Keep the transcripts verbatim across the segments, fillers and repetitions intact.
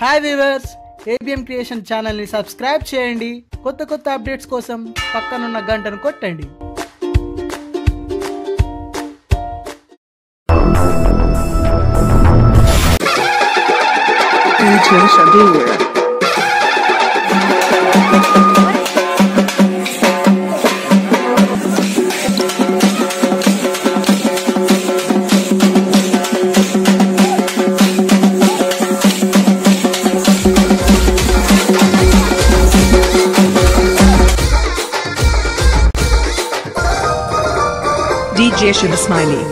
Hi viewers, ABM creation channel ని subscribe చేయండి. కొత్త కొత్త అప్డేట్స్ కోసం పక్కనున్న గంటను కొట్టండి. D J Shiv Smiley.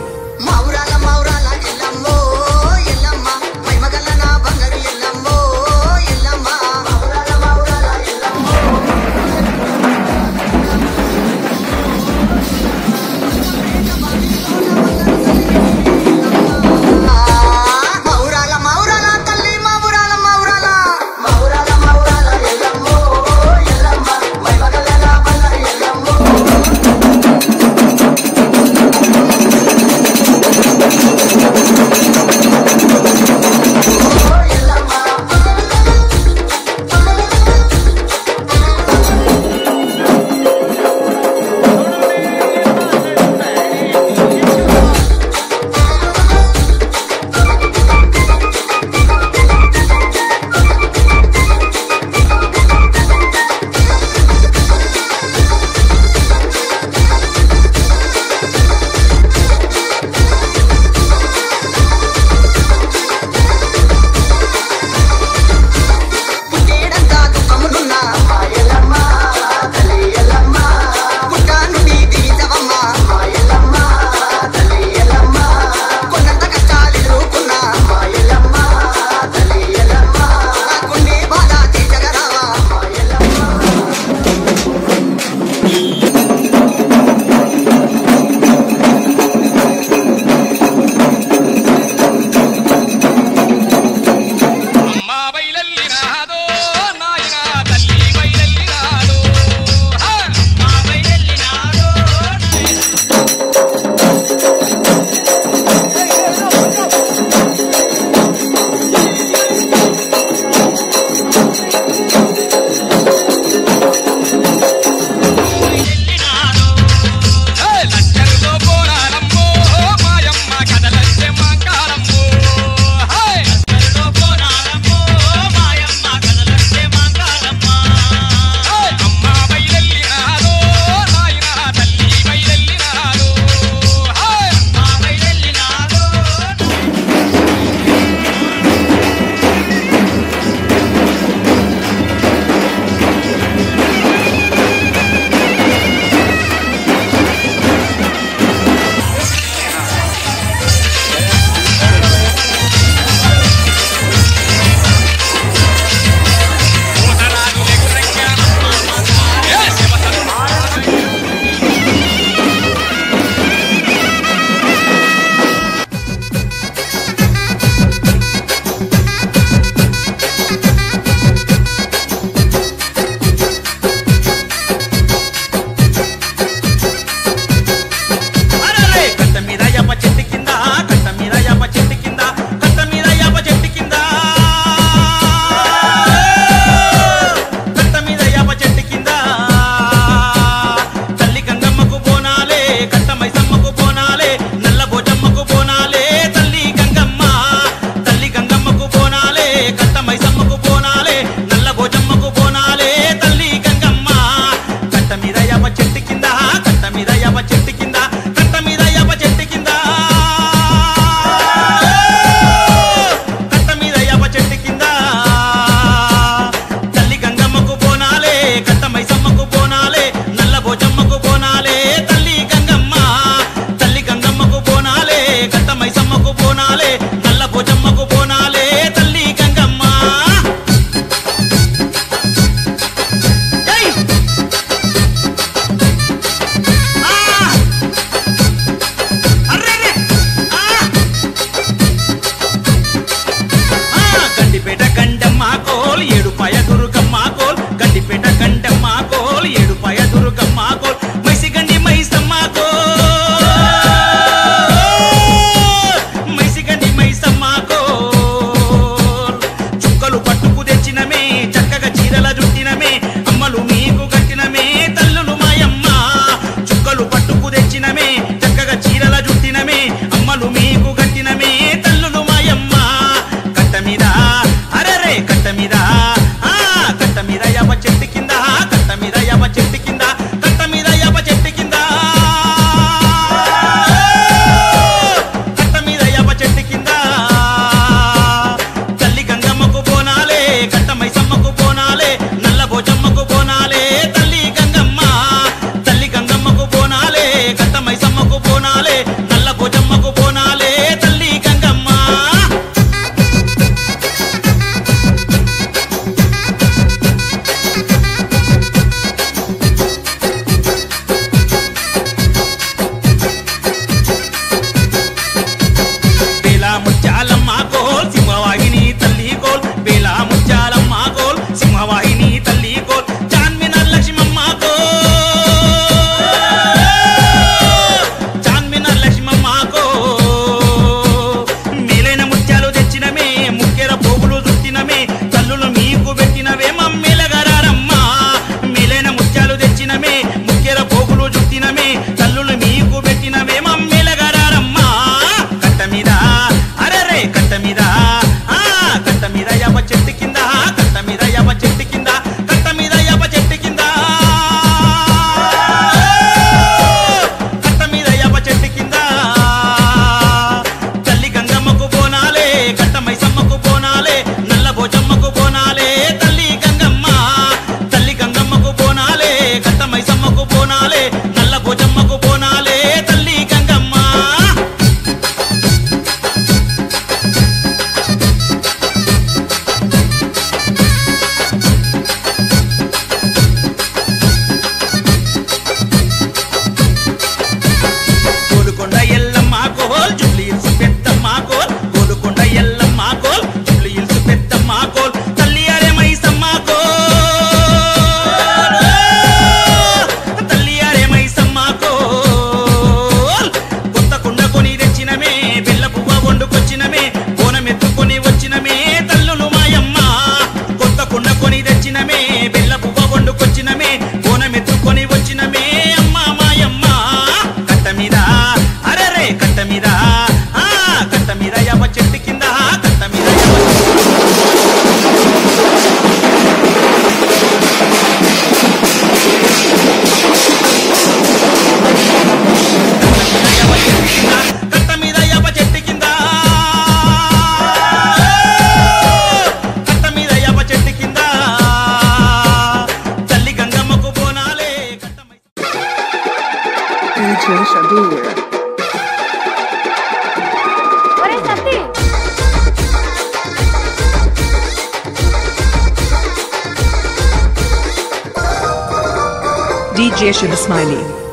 D J Shiva Smiley.